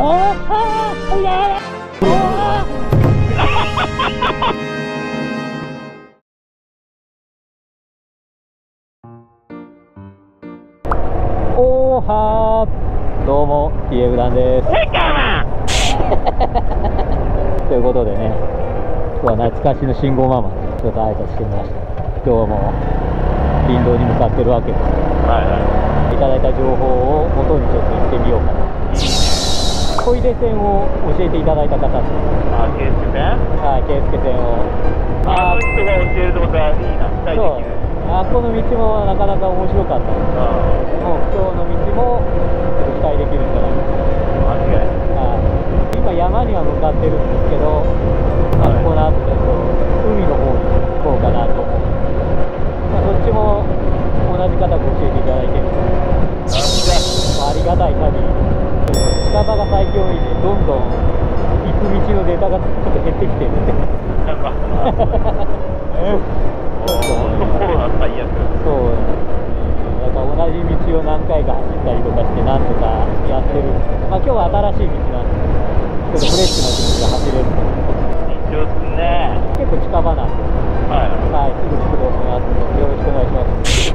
どうも家浦ですということでね、今日は懐かしの信号ママちょっと挨拶してみました。今日も林道に向かってるわけです。いただいた情報を元にちょっと行ってみようかな。小出線を教えていただいた方です。圭介線、はい、圭介線をあの人が教えるってことはいいな、期待できる。あこの道もなかなか面白かったです。もう今日の道も期待できるんじゃないですか。今山には向かってるんですけど、この後ちょっと海の方に行こうかなと思う。どっちも同じ方に教えていただいてるんですけど、ありがたい限り近場が最強にね、どんどん行く道のデータがちょっと減ってきてるんでなんか同じ道を何回か走ったりとかしてなんとかやってるんですけど、今日は新しい道なんですけど、ちょっとフレッシュな道が走れると思いますね。結構近場なんで、はい、すぐ着くと思いますのでよろしくお願いします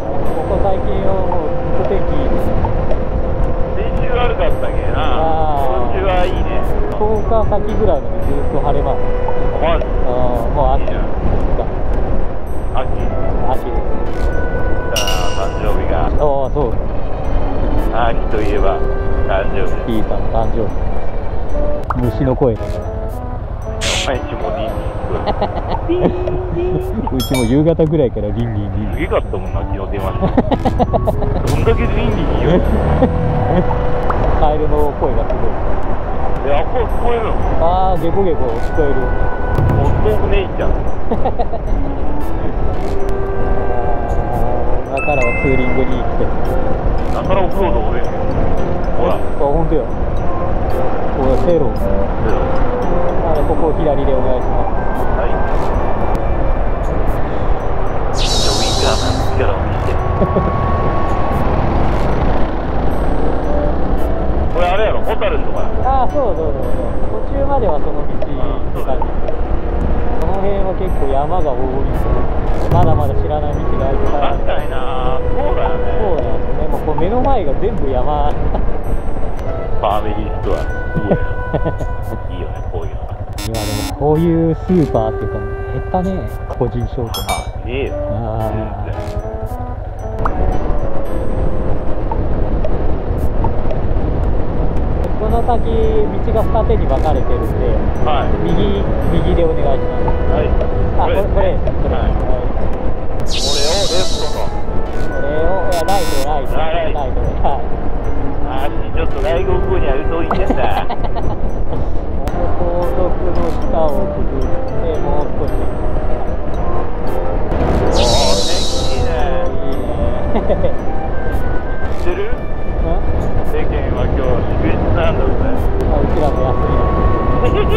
ここ最近はもう不適先週悪かったっけな。今週はいいね。10日先ぐらいまでずっと晴れます。もう秋ですか。秋です。さあ、誕生日が。そう。秋といえば誕生日。キーさんの誕生日。虫の声。毎日もリンリン。うちも夕方ぐらいからリンリンリン。すげかったもんな、昨日電話して。どんだけリンリン言う。カエルの声がすごい。聞こえるの？ああ、ゲコゲコ聞こえる。お豆腐ねえじゃん。今からはツーリングに来てる。だからオフロード多いよ。ほら。あ、本当よ。これセロ。あれここ左でお願いします。はい。ジョイガーの力を見て。これあれやろ、ホタルとか。ああ、そう途中まではその道って感じ。この辺は結構山が多いですよ。まだまだ知らない道があるから。確かにな。そうだよね。そうなんですね。もうこう目の前が全部山。ファミリーストア。いいよね、こういうの。今でもこういうスーパーっていうか減ったね、個人商店。あ、ねえよ。ああ。この先、道が二手に分かれてるんで、右でお願いします。あ、これをレフトと。これを、ライト。あー、ちょっと外国語にあるといいんだ。この高速の下をくぐって、もう少し。おー、天気いいね。知ってる？世間は今日祝日なんだろうね。うちらも休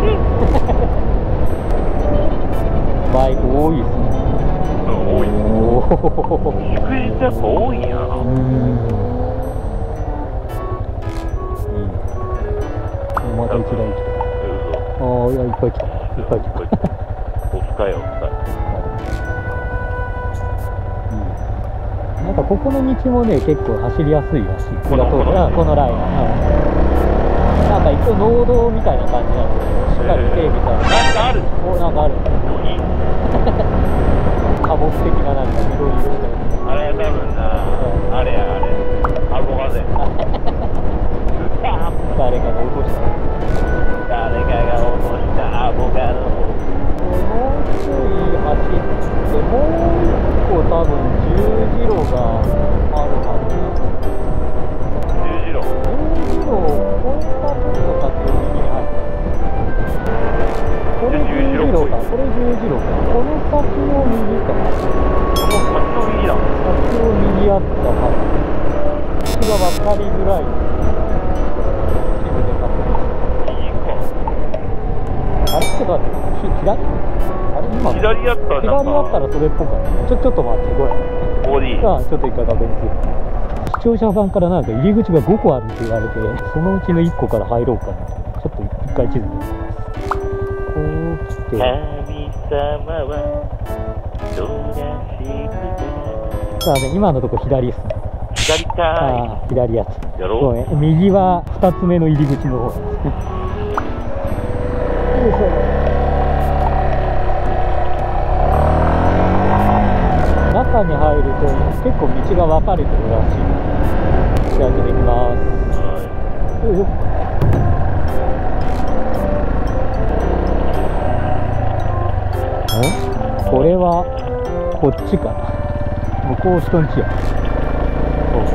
みなんで。バイク多いですね。多い。祝日やっぱ多いな。またうちらに来た。ああ、いや、いっぱい来た。お使いお使い。なんかここの道もね、結構走りやすいらしい。このライン、なんか一応農道みたいな感じなんで、しっかり整備されて、なんかある。多目的ななんか緑色してる。あれ多分な、あれ、アボガゼ。誰かが落とした。アボガゼ。もうちょい走って、もう一個多分。十字路があるはず。十字路。十字路。こんなところ先に入った。これ十字路か。この先を右か。先を右だ。先を右あったはず。道が分かりづらい。かな。左だったらそれっぽくな。ちょっと待って、これ。ここでいい。あ、ちょっと一回確認する。視聴者さんからなんか入り口が5個あるって言われて、そのうちの1個から入ろうかな。ちょっと一回地図で見ます。こう来て。神様は正しくて。さあね、今のとこ左ですね。左かーい。ああ、左やつ。やろう。そうね。右は2つ目の入り口の方ですね。中に入ると結構道が分かれてるらしいので、開けてみます。よいしょ。これはこっちかな。向こう人んちや。よいし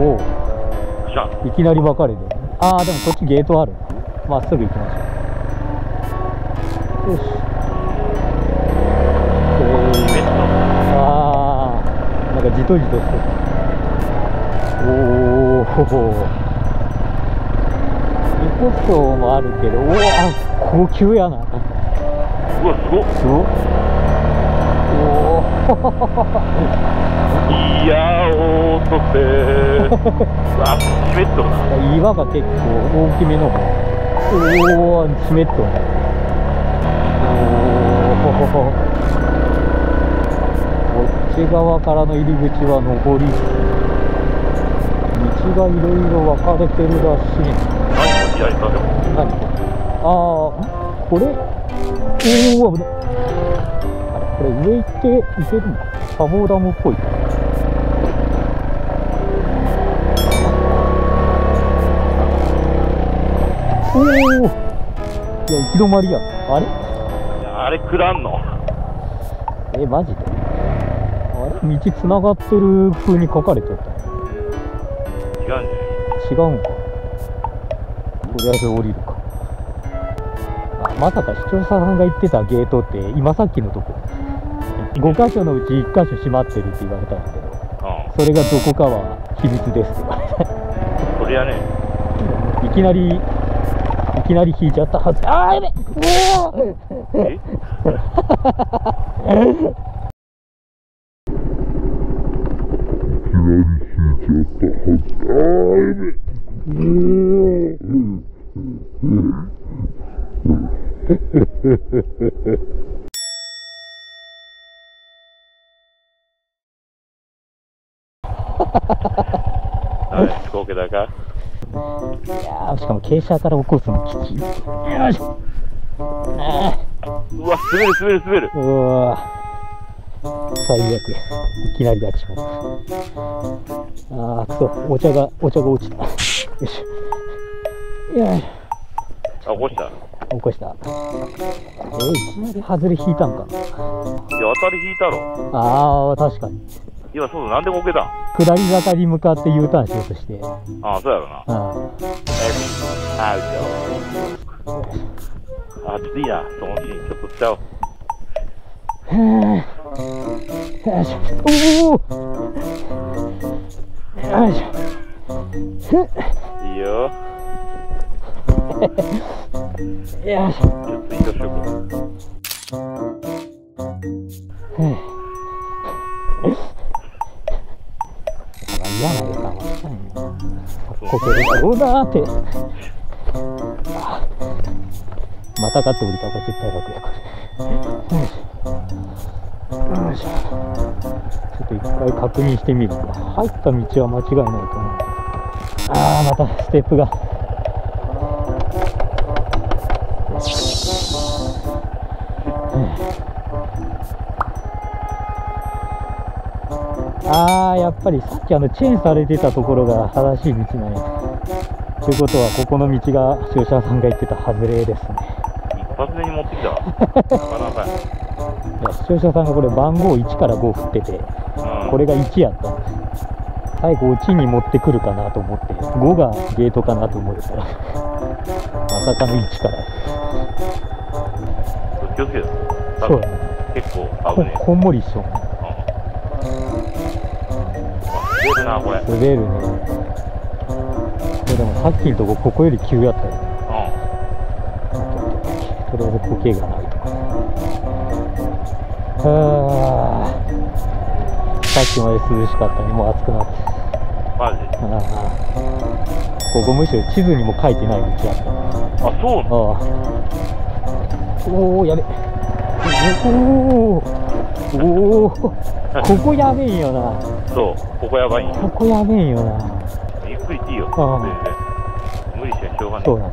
ょ。おお、いきなり分かれてる。ああ、でもこっちゲートある。まっすぐ行きましょう。よし。ああ、なんかじとじとしてる。おお、横走もあるけど、おお、高級やな。うわ、すごっ。すごっ。いやおーとってあ、湿っとるな。岩が結構大きめの。おお、湿っとる。おお、こっち側からの入り口は上り。道がいろいろ分かれてるらしい。何これ、左下でも。ああ、これ。おお、危ない。これ上行って行けるの？サボーダムっぽい。おお、いや、行き止まりやん。あれ？あれくらんの？え、マジで？あれ？道つながってる風に書かれちゃった。違うんじゃない？違うんか。とりあえず降りるか。あ、まさか視聴者さんが言ってたゲートって今さっきのとこ。5箇所のうち1箇所閉まってるって言われたんだけど、うん、それがどこかは秘密ですって言われた。それはね、いきなり引いちゃったはず。あー、やべえ。いや、しかも傾斜から起こすのきつい。よし。うわ、滑る。うわ、最悪。いきなり立ち込む。ああ、くそ、お茶が落ちた。よし。いや。あ、起こした。いきなり外れ引いたんか。いや、当たり引いたろ。ああ、確かに。いや、そうだ、なんでも置けた。下り坂に向かって U ターンしようとして。ああ、そうやろな。うん。ああ、ちょっといいな。そのシーン、ちょっとしちゃおう。よいしょ。おお。よいしょ。いいよ。よいしょ。ちょっと移動しようか。ここでどうだーって。またかって降りた方が絶対楽やから。よいしょ。ちょっと一回確認してみるか。入った道は間違いないと思う。あー、またステップが。あー、やっぱりさっきチェーンされてたところが正しい道なんや。ということは、ここの道が視聴者さんが言ってた外れですね。一発目に持ってきた。なかなか。いや、視聴者さんがこれ番号1から5振ってて、うん、これが1やった。最後1に持ってくるかなと思って5がゲートかなと思ってたらまさかの1から。気をつけて。そうやね。結構危ねえ。こんもりしそう。滑るな、これ。滑るね。さっきのとこ、ここより急やったよ。それほどコケがないとか。さっきまで涼しかったのにもう暑くなって。マジ？ここむしろ地図にも書いてない道やった。あ、そうなの？おお、やべ。おお。おお、ここやべえよな。そう、ここやばいんよ。ここやべえよな。ゆっくりでいいよ。全然無理しちゃしょうがない。そうなの。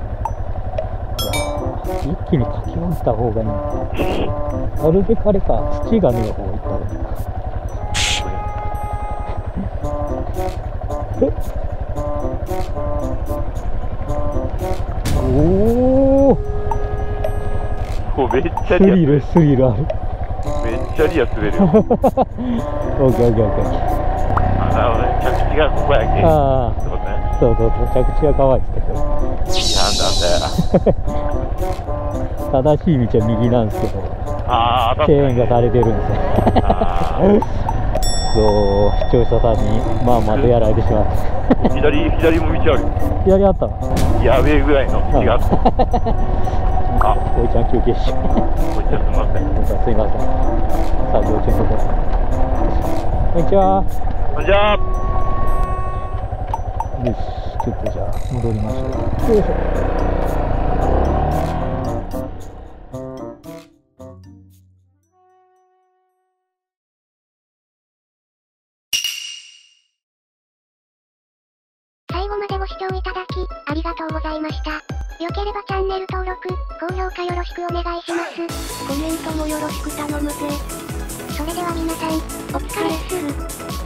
一気にかき下した方がいい。なるべくあれか、土がねえ方がいいから。おお、こうめっちゃリアル。スリルある。めっちゃリア滑るよ。オッケー。なるほどね、着地がここやけ。ああ、そう、着地が可愛いですけど。なんだ。正しい道は右なんですけど。ああ、チェーンが垂れてるんですよ。そう、視聴者さんに、まあとやられてしまって。左も道ある。左あったの。やべえぐらいの道があった。あ、おいちゃん休憩し。おいちゃんすみません。さあ、おいちゃんどこ。こんにちは。よし、ちょっとじゃあ戻りましょう。よいしょ。最後までご視聴いただきありがとうございました。良ければチャンネル登録、高評価よろしくお願いします。コメントもよろしく頼むぜ。それでは皆さん、お疲れっす。